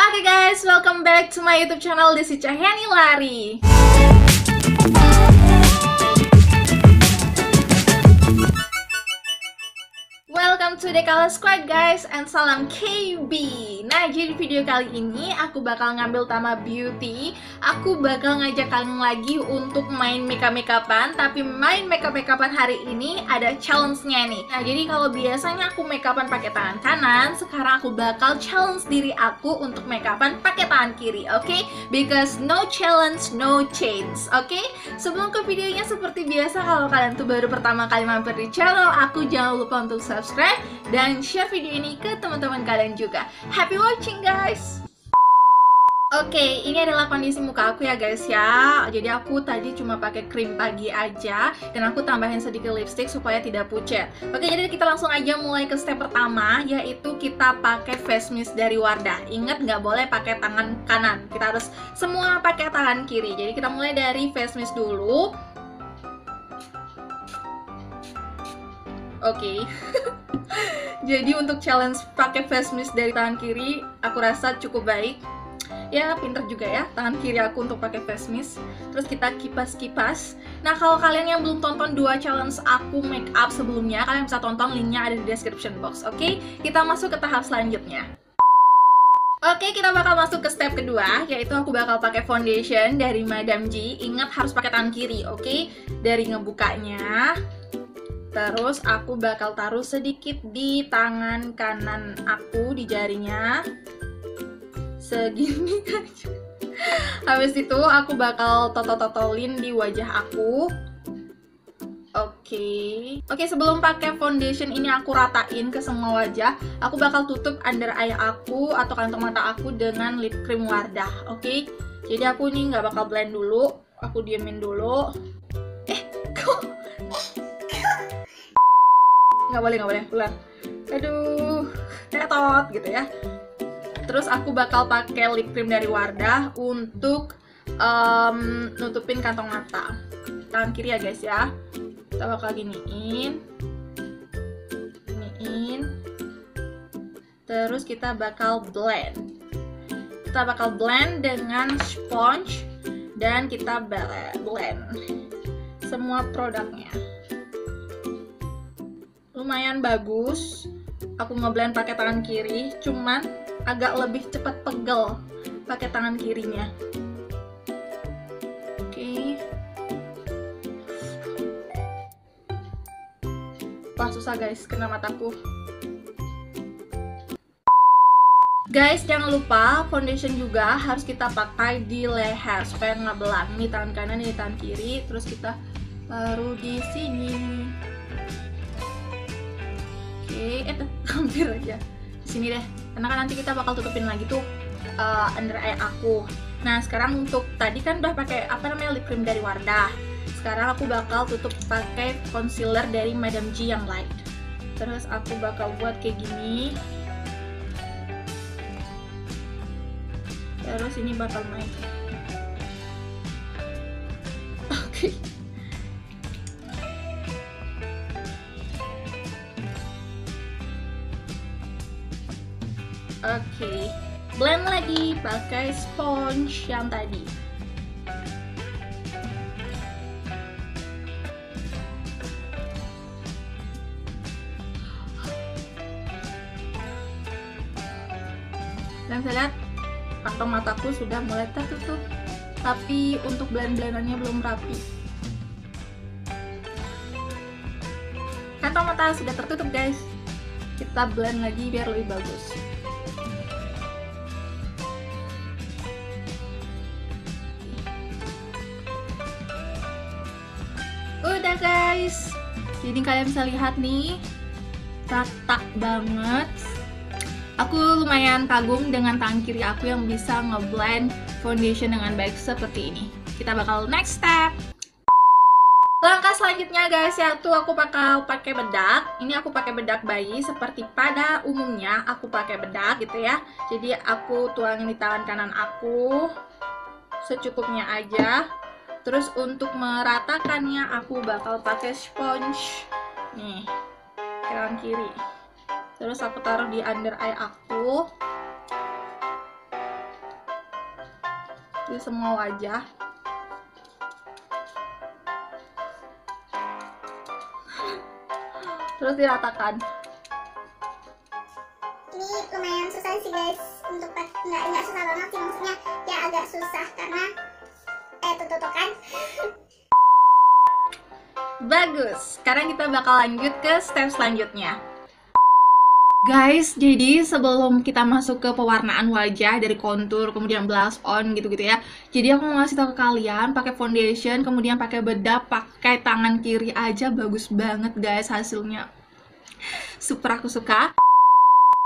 Oke guys, welcome back to my YouTube channel Desy Cahyani Lari. Welcome to the Color Squad guys, and salam KB. Nah, jadi video kali ini aku bakal ngambil tema beauty. Aku bakal ngajak kalian lagi untuk main makeup-makeupan. Tapi main makeup-makeupan hari ini ada challenge-nya nih. Nah, jadi kalau biasanya aku makeupan pakai tangan kanan, sekarang aku bakal challenge diri aku untuk makeupan pakai tangan kiri, oke? Because no challenge, no change, oke? Sebelum ke videonya, seperti biasa kalau kalian tuh baru pertama kali mampir di channel aku, jangan lupa untuk subscribe dan share video ini ke teman-teman kalian juga. Happy watching guys. Oke, ini adalah kondisi muka aku ya guys ya. Jadi aku tadi cuma pakai krim pagi aja, dan aku tambahin sedikit lipstick supaya tidak pucat. Oke, jadi kita langsung aja mulai ke step pertama, yaitu kita pakai face mist dari Wardah. Ingat, nggak boleh pakai tangan kanan, kita harus semua pakai tangan kiri. Jadi kita mulai dari face mist dulu. Oke, jadi untuk challenge pakai face mist dari tangan kiri, aku rasa cukup baik. Ya, pinter juga ya tangan kiri aku untuk pakai face mist. Terus kita kipas-kipas. Nah, kalau kalian yang belum tonton dua challenge aku make up sebelumnya, kalian bisa tonton, linknya ada di description box. Oke, kita masuk ke tahap selanjutnya. Oke, kita bakal masuk ke step kedua, yaitu aku bakal pakai foundation dari Madame Gie. Ingat, harus pakai tangan kiri, oke? Dari ngebukanya. Terus aku bakal taruh sedikit di tangan kanan aku, di jarinya segini aja. Habis itu aku bakal totol-totolin di wajah aku. Oke, sebelum pakai foundation ini aku ratain ke semua wajah. Aku bakal tutup under eye aku atau kantong mata aku dengan lip cream Wardah. Oke, jadi aku ini nggak bakal blend dulu, aku diemin dulu. Nggak boleh, ulang. Aduh, tetot gitu ya. Terus aku bakal pakai lip cream dari Wardah untuk nutupin kantong mata. Tangan kiri ya guys ya. Kita bakal giniin. Terus kita bakal blend. Kita bakal blend dengan sponge dan kita blend semua produknya. Lumayan bagus, aku ngeblend pakai tangan kiri, cuman agak lebih cepat pegel pakai tangan kirinya. Oke. Wah, susah guys, kena mataku. Guys, jangan lupa foundation juga harus kita pakai di leher supaya nggak belang. Ini tangan kanan, ini tangan kiri, terus kita taruh di sini. Hampir aja di sini deh, karena kan nanti kita bakal tutupin lagi tuh under eye aku. Nah, sekarang untuk tadi kan udah pakai lip cream dari Wardah. Sekarang aku bakal tutup pakai concealer dari Madame Gie yang light. Terus aku bakal buat kayak gini. Terus ini bakal naik. Oke. Oke, blend lagi pakai sponge yang tadi. Dan saya lihat kantong mataku sudah mulai tertutup, tapi untuk blend-blendannya belum rapi. Kantong mata sudah tertutup guys. Kita blend lagi biar lebih bagus. Udah guys, jadi kalian bisa lihat nih, rata banget. Aku lumayan kagum dengan tangan kiri aku yang bisa ngeblend foundation dengan baik seperti ini. Kita bakal next step. Langkah selanjutnya guys, yaitu aku bakal pakai bedak. Ini aku pakai bedak bayi, seperti pada umumnya aku pakai bedak gitu ya. Jadi aku tuangin di tangan kanan aku secukupnya aja. Terus untuk meratakannya aku bakal pakai sponge nih, kanan kiri. Terus aku taruh di under eye aku. di semua wajah. Terus diratakan. Ini lumayan susah sih guys, untuk nggak susah banget sih, maksudnya ya agak susah karena tutup-tutupan. Bagus, sekarang kita bakal lanjut ke step selanjutnya. Guys, jadi sebelum kita masuk ke pewarnaan wajah dari kontur, kemudian blush on gitu-gitu ya. Jadi aku mau ngasih tau ke kalian, pakai foundation, kemudian pakai bedak, pakai tangan kiri aja, bagus banget guys hasilnya. Super, aku suka.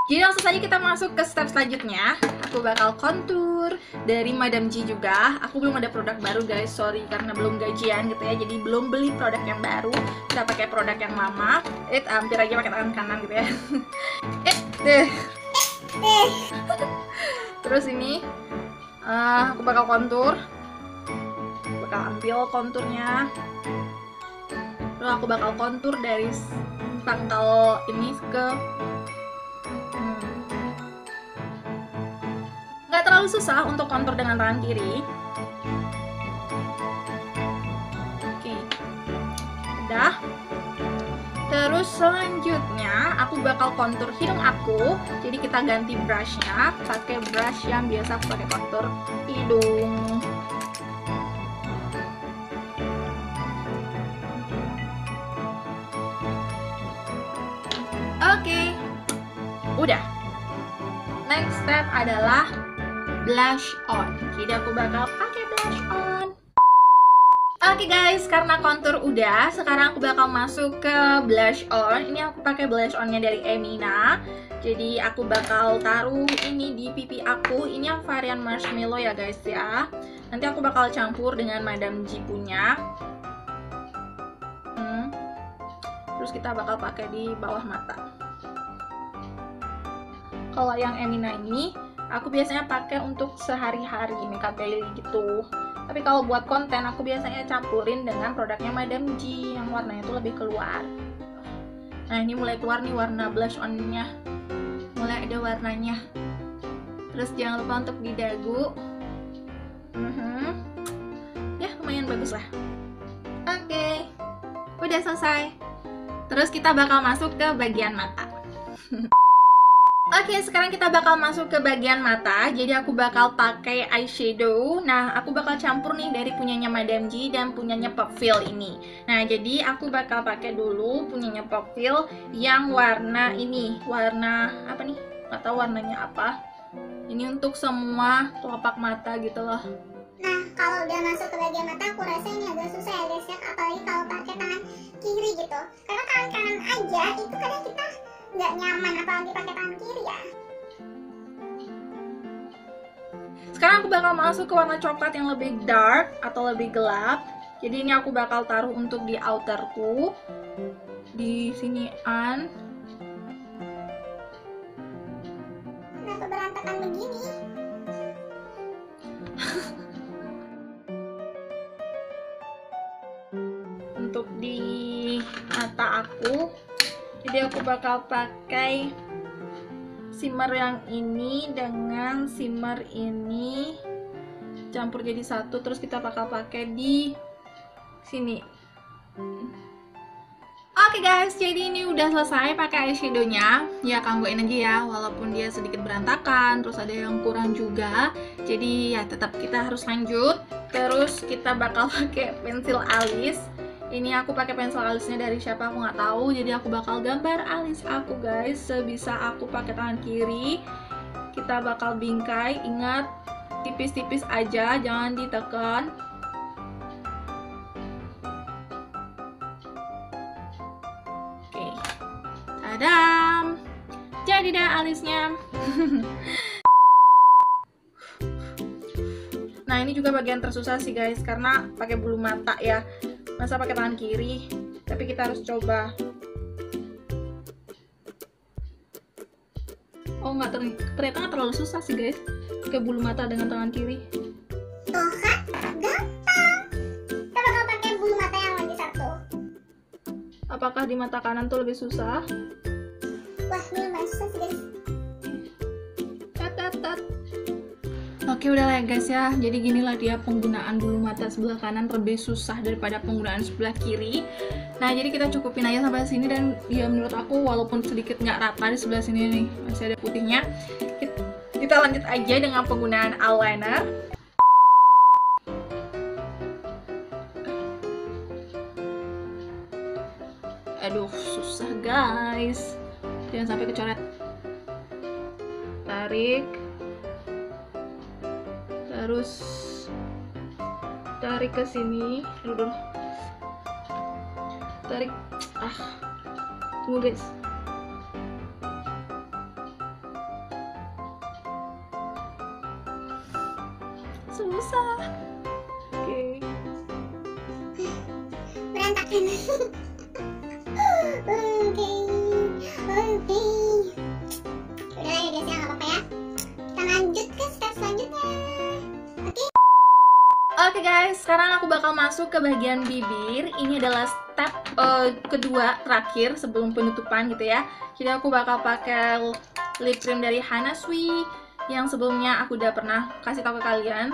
Jadi langsung saja kita masuk ke step selanjutnya. Aku bakal kontur dari Madame Gie juga. Aku belum ada produk baru guys, sorry, karena belum gajian gitu ya. Jadi belum beli produk yang baru, kita pakai produk yang lama. Hampir aja pakai tangan kanan gitu ya. Terus ini aku bakal kontur, bakal ambil konturnya. Terus aku bakal kontur dari pangkal ini ke, nggak terlalu susah untuk kontur dengan tangan kiri. Oke, udah. Terus selanjutnya aku bakal kontur hidung aku. Jadi kita ganti brushnya, pakai brush yang biasa aku pakai kontur hidung. Oke, udah. Next step adalah blush on. Jadi aku bakal pakai blush on. Oke guys, karena kontur udah, sekarang aku bakal masuk ke blush on. Ini aku pakai blush onnya dari Emina. Jadi aku bakal taruh ini di pipi aku. Ini yang varian marshmallow ya guys ya. Nanti aku bakal campur dengan Madame Gie punya. Terus kita bakal pakai di bawah mata. Kalau yang Emina ini, aku biasanya pakai untuk sehari-hari, makeup daily gitu. Tapi kalau buat konten, aku biasanya campurin dengan produknya Madame Gie yang warnanya itu lebih keluar. Nah, ini mulai keluar nih warna blush on-nya. Mulai ada warnanya. Terus jangan lupa untuk didagu. Ya, lumayan bagus lah. Oke, udah selesai. Terus kita bakal masuk ke bagian mata. Oke, sekarang kita bakal masuk ke bagian mata. Jadi aku bakal pakai eyeshadow. Nah, aku bakal campur nih dari punyanya Madame Gie dan punyanya Popfil ini. Nah, jadi aku bakal pakai dulu punyanya Popfil yang warna ini. Warna apa nih? Gak tau warnanya apa. Ini untuk semua kelopak mata gitu loh. Nah, kalau udah masuk ke bagian mata, aku rasa ini agak susah ya guys ya. Apalagi kalau pakai tangan kiri gitu. Karena tangan kanan aja itu kadang kita nggak nyaman, apalagi pakai tangan kiri ya. Sekarang aku bakal masuk ke warna coklat yang lebih dark atau lebih gelap. Jadi ini aku bakal taruh untuk di outerku, di sinian. Kenapa berantakan begini? Untuk di mata aku, jadi aku bakal pakai shimmer yang ini dengan shimmer ini, campur jadi satu. Terus kita bakal pakai di sini. Oke guys, jadi ini udah selesai pakai eyeshadownya. Ya kangguin aja ya, walaupun dia sedikit berantakan, terus ada yang kurang juga. Jadi ya tetap kita harus lanjut. Terus kita bakal pakai pensil alis. Ini aku pakai pensil alisnya dari siapa aku nggak tahu. Jadi aku bakal gambar alis aku guys, sebisa aku pakai tangan kiri. Kita bakal bingkai, ingat tipis-tipis aja, jangan ditekan. Oke, tadam, jadi dah alisnya. Nah ini juga bagian tersusah sih guys, karena pakai bulu mata ya. Masa pakai tangan kiri, tapi kita harus coba. Oh nggak, ternyata nggak terlalu susah sih guys, pakai bulu mata dengan tangan kiri. Tuh kan, gampang. Kita bakal pakai bulu mata yang lagi satu. Apakah di mata kanan tuh lebih susah? Wah ini masih susah sih guys. Oke, udah lah ya guys ya. Jadi ginilah dia penggunaan bulu mata sebelah kanan lebih susah daripada penggunaan sebelah kiri. Nah, jadi kita cukupin aja sampai sini, dan ya menurut aku walaupun sedikit nggak rata di sebelah sini nih, masih ada putihnya. Kita lanjut aja dengan penggunaan eyeliner. Aduh, susah guys. Jangan sampai kecoret. Tarik. Terus tarik ke sini. Aduh. Tarik. Ah. Tunggu guys. Susah. Oke. Berantakan. Oke. Udah ya guys, nggak apa-apa ya. Kita lanjut ke step selanjutnya. Oke guys, sekarang aku bakal masuk ke bagian bibir. Ini adalah step kedua terakhir sebelum penutupan gitu ya. Jadi aku bakal pakai lip cream dari Hanasui yang sebelumnya aku udah pernah kasih tahu ke kalian.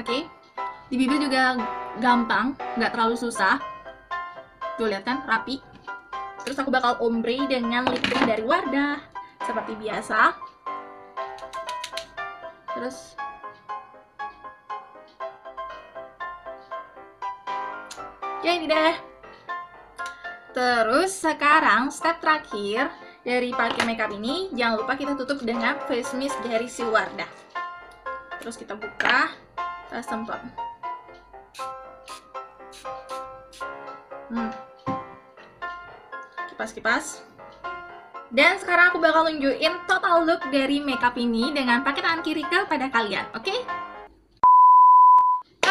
Oke. Di bibir juga gampang, nggak terlalu susah. Tuh lihat kan, rapi. Terus aku bakal ombre dengan lip cream dari Wardah seperti biasa. Terus ya ini deh. Terus sekarang step terakhir dari pakai makeup ini, jangan lupa kita tutup dengan face mist dari si Wardah. Terus kita buka, kita semprot. Kipas-kipas. Dan sekarang aku bakal nunjukin total look dari makeup ini dengan pakai tangan kiri kepada kalian, oke?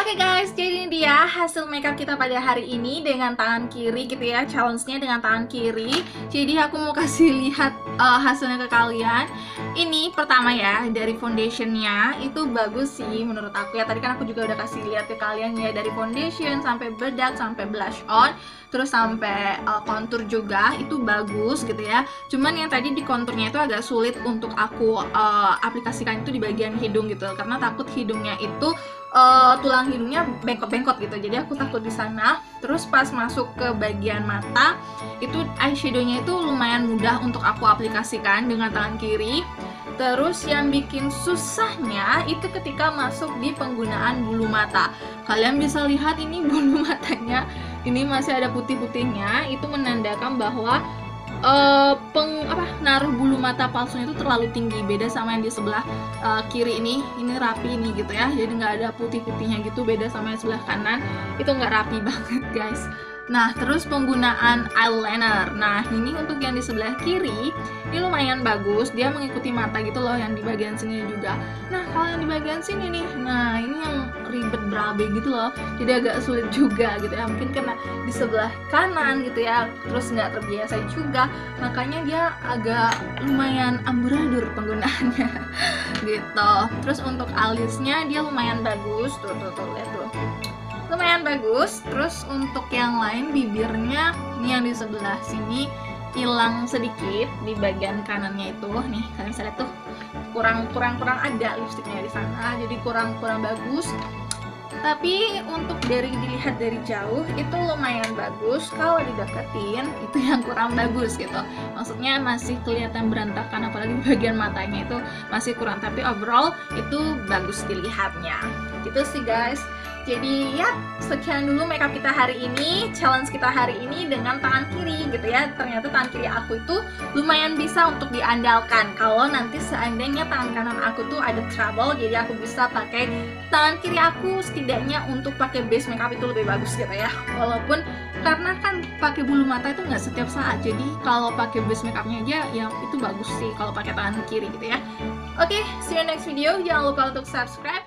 Oke guys, jadi ini dia hasil makeup kita pada hari ini dengan tangan kiri gitu ya, challenge-nya dengan tangan kiri. Jadi aku mau kasih lihat hasilnya ke kalian. Ini pertama ya, dari foundation-nya itu bagus sih menurut aku ya. Tadi kan aku juga udah kasih lihat ke kalian ya, dari foundation sampai bedak, sampai blush on, terus sampai contour juga itu bagus gitu ya. Cuman yang tadi di konturnya itu agak sulit untuk aku aplikasikan itu di bagian hidung gitu, karena takut hidungnya itu tulang hidungnya bengkok-bengkok gitu. Jadi aku takut di sana. Terus pas masuk ke bagian mata, itu eyeshadownya itu lumayan mudah untuk aku aplikasikan dengan tangan kiri. Terus yang bikin susahnya itu ketika masuk di penggunaan bulu mata. Kalian bisa lihat ini bulu matanya, ini masih ada putih-putihnya. Itu menandakan bahwa naruh bulu mata palsunya itu terlalu tinggi. Beda sama yang di sebelah kiri ini rapi ini gitu ya. Jadi nggak ada putih-putihnya gitu. Beda sama yang sebelah kanan, itu nggak rapi banget guys. Nah, terus penggunaan eyeliner. Nah, ini untuk yang di sebelah kiri, ini lumayan bagus. Dia mengikuti mata gitu loh, yang di bagian sini juga. Nah, kalau yang di bagian sini nih, nah ini yang ribet berabe gitu loh. Jadi agak sulit juga gitu ya. Mungkin karena di sebelah kanan gitu ya, terus nggak terbiasa juga. Makanya dia agak lumayan amburadur penggunaannya gitu. Terus untuk alisnya dia lumayan bagus. Tuh, lihat tuh. Lumayan bagus. Terus untuk yang lain bibirnya, ini yang di sebelah sini hilang sedikit di bagian kanannya itu. Nih, kalian bisa lihat tuh kurang ada lipstiknya di sana. Jadi kurang bagus. Tapi untuk dilihat dari jauh itu lumayan bagus. Kalau dideketin itu yang kurang bagus gitu. Maksudnya masih kelihatan berantakan, apalagi bagian matanya itu masih kurang. Tapi overall itu bagus dilihatnya. Gitu sih guys. Jadi ya, sekian dulu makeup kita hari ini, challenge kita hari ini dengan tangan kiri gitu ya. Ternyata tangan kiri aku itu lumayan bisa untuk diandalkan. Kalau nanti seandainya tangan kanan aku tuh ada trouble, jadi aku bisa pakai tangan kiri aku setidaknya untuk pakai base makeup itu lebih bagus gitu ya. Walaupun karena kan pakai bulu mata itu nggak setiap saat, jadi kalau pakai base makeupnya aja yang itu bagus sih kalau pakai tangan kiri gitu ya. Oke, see you next video. Jangan lupa untuk subscribe.